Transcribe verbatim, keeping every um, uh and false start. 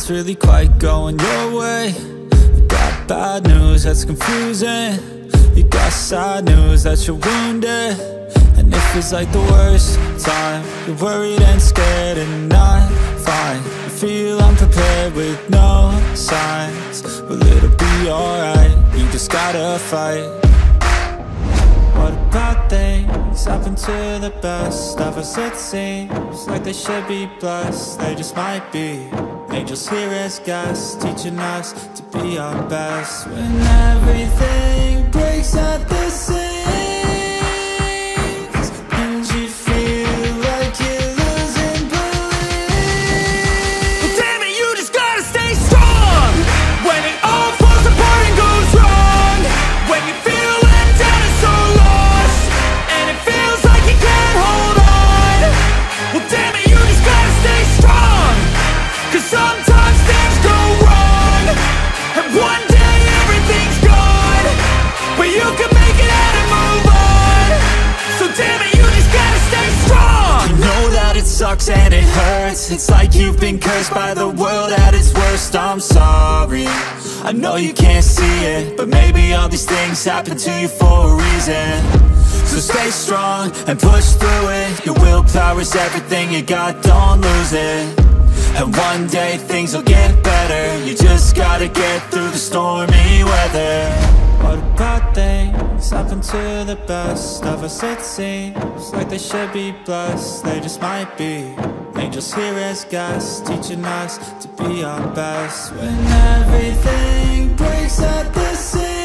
nothing's really quite going your way. You got bad news that's confusing, you got sad news that you're wounded, and it feels like the worst time. You're worried and scared and not fine. You feel unprepared with no signs, but it'll be alright, you just gotta fight. What about things happen to the best of us? It seems like they should be blessed, they just might be. Angels here as guests, teaching us to be our best. When everything breaks at the seams, and you feel like you're losing belief, well damn it, you just gotta stay strong. When it all falls apart and goes wrong, when you feel let down and so lost, and it feels like you can't hold on, well damn it, you just gotta stay strong. Cause sometimes things go wrong, and one day everything's gone, but you can make it out and move on. So damn it, you just gotta stay strong. You know that it sucks and it hurts, it's like you've been cursed by the world at its worst. I'm sorry, I know you can't see it, but maybe all these things happen to you for a reason. So stay strong and push through it, your willpower is everything you got, don't lose it. And one day things will get better, you just gotta get through the stormy weather. What about things happen to the best of us? It seems like they should be blessed, they just might be. Angels here as guests, teaching us to be our best. When everything breaks at the seams,